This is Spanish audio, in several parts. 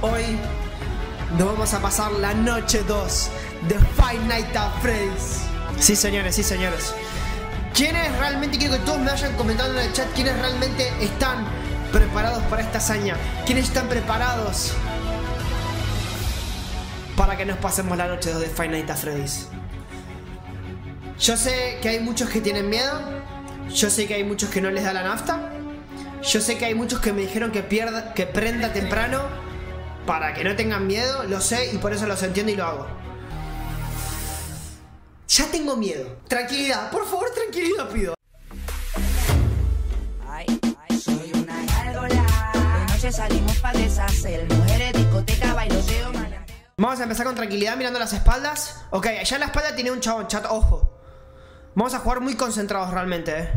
Hoy nos vamos a pasar la noche 2 de Five Nights at Freddy's. Sí, señores, sí, señores. ¿Quiénes realmente? Quiero que todos me hayan comentado en el chat quiénes realmente están preparados para esta hazaña. ¿Quiénes están preparados para que nos pasemos la noche 2 de Five Nights at Freddy's? Yo sé que hay muchos que tienen miedo. Yo sé que hay muchos que no les da la nafta. Yo sé que hay muchos que me dijeron que prenda temprano para que no tengan miedo. Lo sé y por eso los entiendo y lo hago. Ya tengo miedo. Tranquilidad, por favor, tranquilidad pido. Soy una gárgola. De noche salimos para deshacer. Mujeres, discoteca, bailoteo, manateo. Vamos a empezar con tranquilidad mirando las espaldas. Ok, allá en la espalda tiene un chabón, chat, ojo. Vamos a jugar muy concentrados realmente,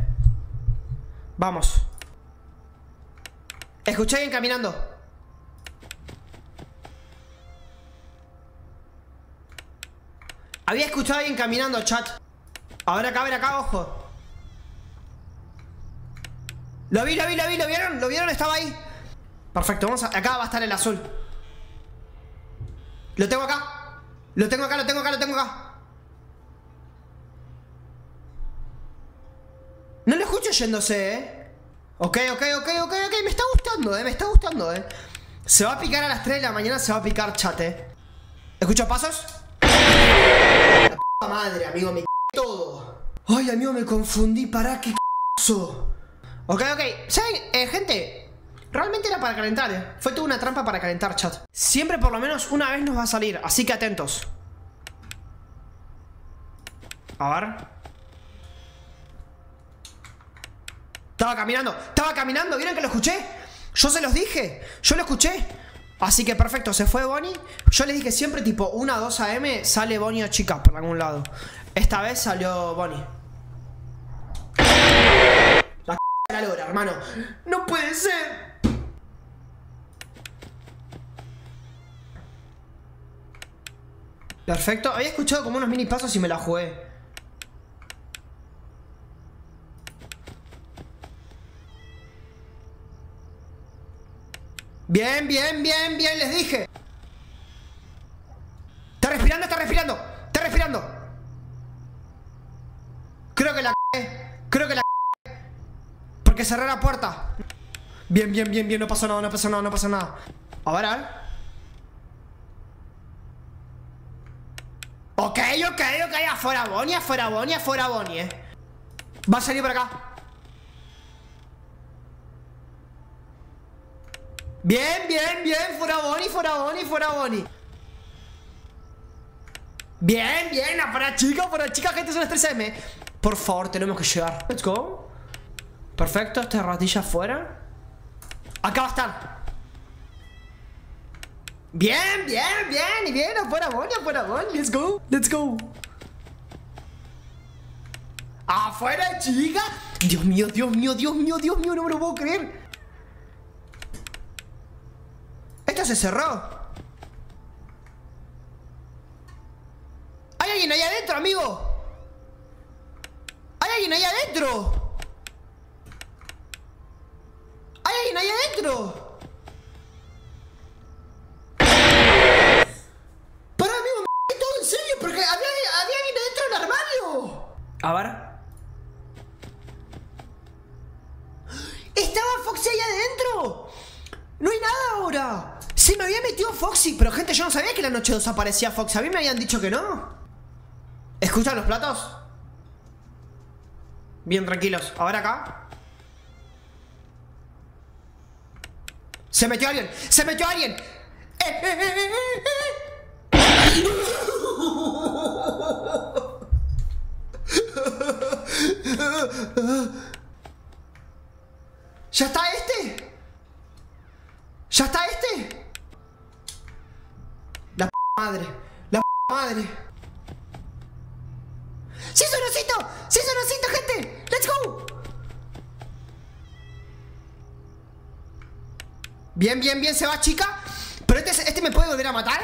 Vamos. Escuché a alguien caminando. Había escuchado a alguien caminando, chat. Ahora acá, ven acá, ojo. Lo vi, ¿lo vieron? Estaba ahí. Perfecto, vamos a... Acá va a estar el azul. Lo tengo acá. No lo escucho yéndose, Ok, me está gustando. Se va a picar a las 3 de la mañana, se va a picar, chat, ¿Escucho pasos? La p*** madre, amigo, me c*** todo. Ay, amigo, me confundí, pará, qué c***. Ok, ¿saben? Gente, realmente era para calentar, Fue toda una trampa para calentar, chat. Siempre por lo menos una vez nos va a salir, así que atentos. A ver... Estaba caminando, ¿vieron que lo escuché? Yo se los dije, yo lo escuché. Así que perfecto, se fue Bonnie. Yo les dije siempre tipo 1 a 2 AM sale Bonnie o chica por algún lado. Esta vez salió Bonnie. La c*** de la lora, hermano. ¡No puede ser! Perfecto, había escuchado como unos mini pasos y me la jugué. Bien, les dije. Está respirando. Creo que la c***. Porque cerré la puerta. Bien, no pasó nada. A ver. Ok, afuera Bonnie, Va a salir por acá. Bien, fuera Bonnie. Bien, afuera chica, gente, son las 3 AM. Por favor, tenemos que llegar. Let's go. Perfecto, esta ratilla afuera. Acá va a estar. Bien, afuera Bonnie, let's go. Afuera chica. Dios mío, no me lo puedo creer. Se cerró. Hay alguien ahí adentro, amigo. Hay alguien ahí adentro. Pará, amigo, me todo en serio. Porque había alguien adentro del armario. A ver. Estaba Foxy ahí adentro. No hay nada ahora. Sí, me había metido Foxy, pero gente, yo no sabía que la noche 2 aparecía Foxy. A mí me habían dicho que no. ¿Escuchan los platos? Bien, tranquilos. Ahora acá. ¡Se metió alguien! ¿Ya está este? La p*** madre. ¡Sí, sonocito, gente! ¡Let's go! Bien, se va, chica. ¿Pero este me puede volver a matar?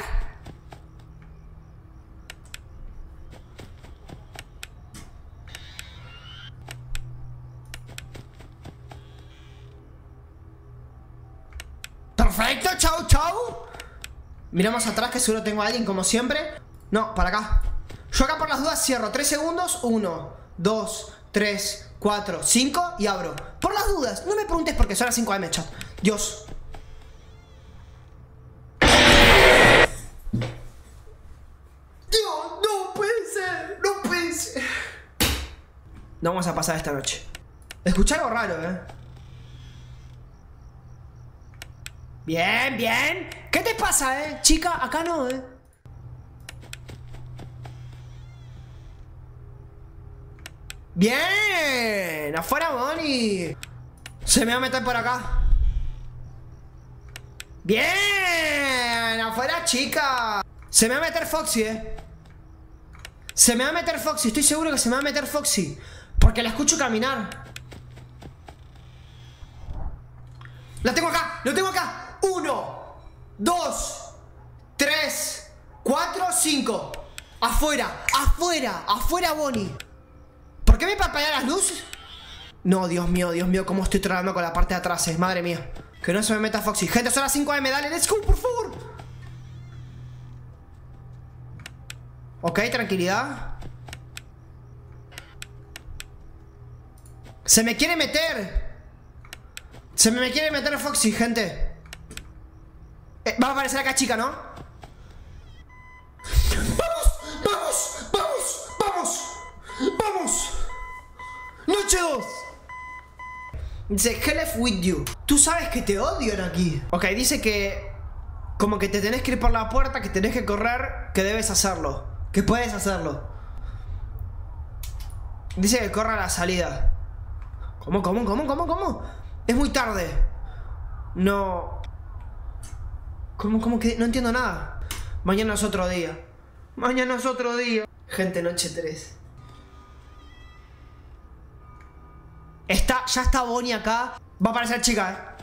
¡Perfecto! ¡Chau! Miramos atrás que seguro tengo a alguien como siempre. No, para acá. Yo acá por las dudas cierro 3 segundos. 1, 2, 3, 4, 5 y abro. Por las dudas, no me preguntes porque son las 5 AM, chat. Dios. Dios, no puede ser, no puede ser. No vamos a pasar esta noche. Escuché algo raro, Bien, bien. ¿Qué te pasa, chica? Acá no, Bien. Afuera, Bonnie. Se me va a meter por acá. Bien. Afuera, chica. Se me va a meter Foxy, Se me va a meter Foxy. Estoy seguro que se me va a meter Foxy. Porque la escucho caminar. La tengo acá. Lo tengo acá. 1, 2, 3, 4, 5. Afuera, afuera, afuera, Bonnie. ¿Por qué me parpadean las luces? No, Dios mío, cómo estoy tratando con la parte de atrás, madre mía. Que no se me meta Foxy. Gente, son las 5 AM, dale, let's go, por favor. Ok, tranquilidad. Se me quiere meter. Se me quiere meter Foxy, gente. Va a aparecer acá, chica, ¿no? ¡Vamos! ¡Vamos! ¡Vamos! ¡Vamos! ¡Vamos! ¡Noche 2! Dice, Help with you. Tú sabes que te odian aquí. Ok, dice que... como que te tenés que ir por la puerta, que tenés que correr, que debes hacerlo. Que puedes hacerlo. Dice que corra a la salida. ¿Cómo? Es muy tarde. No... ¿Cómo que? No entiendo nada. Mañana es otro día. Mañana es otro día. Gente, noche 3. Ya está Bonnie acá. Va a aparecer chica,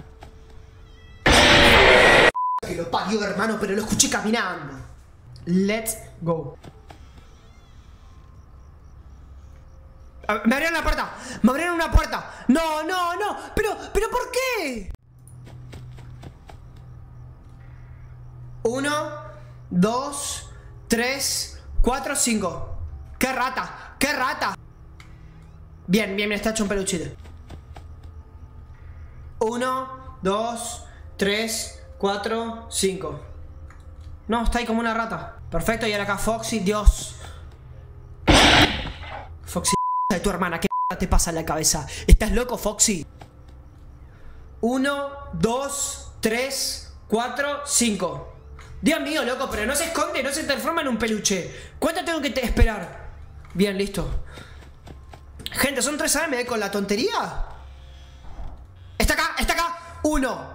Que lo parió, hermano, pero lo escuché caminando. Let's go. Me abrieron la puerta. Me abrieron una puerta. No, no, no. Pero ¿por qué? 1, 2, 3, 4, 5. ¡Qué rata! ¡Qué rata! Bien, bien, me está hecho un peluchito. 1, 2, 3, 4, 5. No, está ahí como una rata. Perfecto, y ahora acá Foxy, Dios. Foxy, de tu hermana, ¿qué te pasa en la cabeza? ¿Estás loco, Foxy? 1, 2, 3, 4, 5. Dios mío, loco, pero no se esconde, no se transforma en un peluche. ¿Cuánto tengo que esperar? Bien, listo. Gente, son 3 AM con la tontería. Está acá, está acá. 1,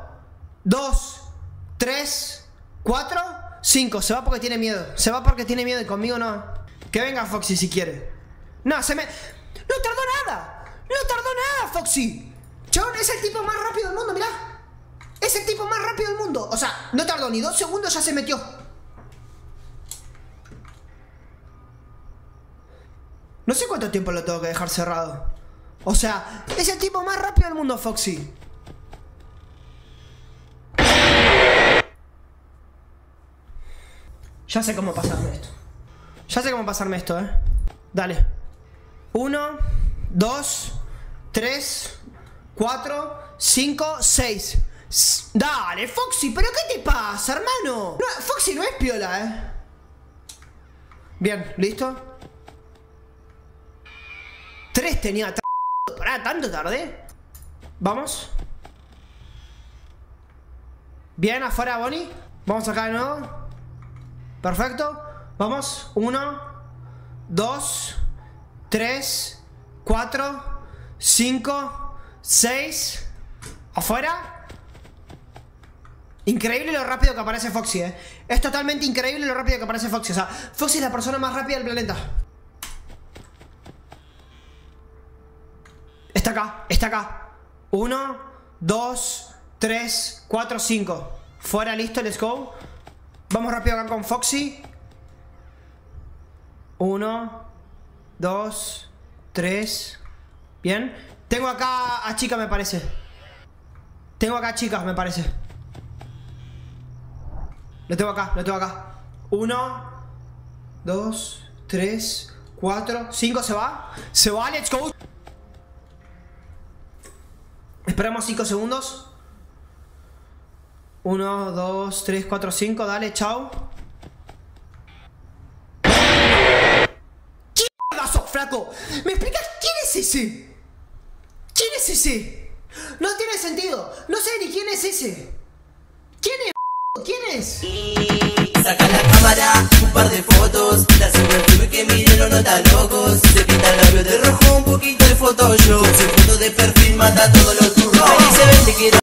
2, 3, 4, 5. Se va porque tiene miedo. Se va porque tiene miedo y conmigo no. Que venga Foxy si quiere. No, se me... ¡No tardó nada! ¡No tardó nada, Foxy! Chabón, es el tipo más rápido del mundo, mirá. Es el tipo más rápido del mundo. O sea, no tardó ni 2 segundos, ya se metió. No sé cuánto tiempo lo tengo que dejar cerrado. O sea, es el tipo más rápido del mundo, Foxy. Ya sé cómo pasarme esto. Ya sé cómo pasarme esto, Dale. 1, 2, 3, 4, 5, 6. Dale, Foxy, ¿pero qué te pasa, hermano? No, Foxy no es piola, Bien, ¿listo? 3 tenía... Pará, ¿tanto tarde? Vamos. Bien, afuera, Bonnie. Vamos acá de nuevo. Perfecto. Vamos. 1, 2, 3, 4, 5, 6. Afuera. Increíble lo rápido que aparece Foxy, Es totalmente increíble lo rápido que aparece Foxy. O sea, Foxy es la persona más rápida del planeta. Está acá, está acá. 1, 2, 3, 4, 5. Fuera, listo, let's go. Vamos rápido acá con Foxy. 1, 2, 3. Bien. Tengo acá a chica, me parece. Tengo acá a chicas, me parece. Lo tengo acá, lo tengo acá. 1, 2, 3, 4, 5. Se va, se va, let's go. Esperamos 5 segundos. 1, 2, 3, 4, 5. Dale, chao. ¿Qué mierda sos, flaco? ¿Me explicas quién es ese? ¿Quién es ese? No tiene sentido. No sé ni quién es ese. ¿Quién es? ¿Quién es? Saca la cámara, un par de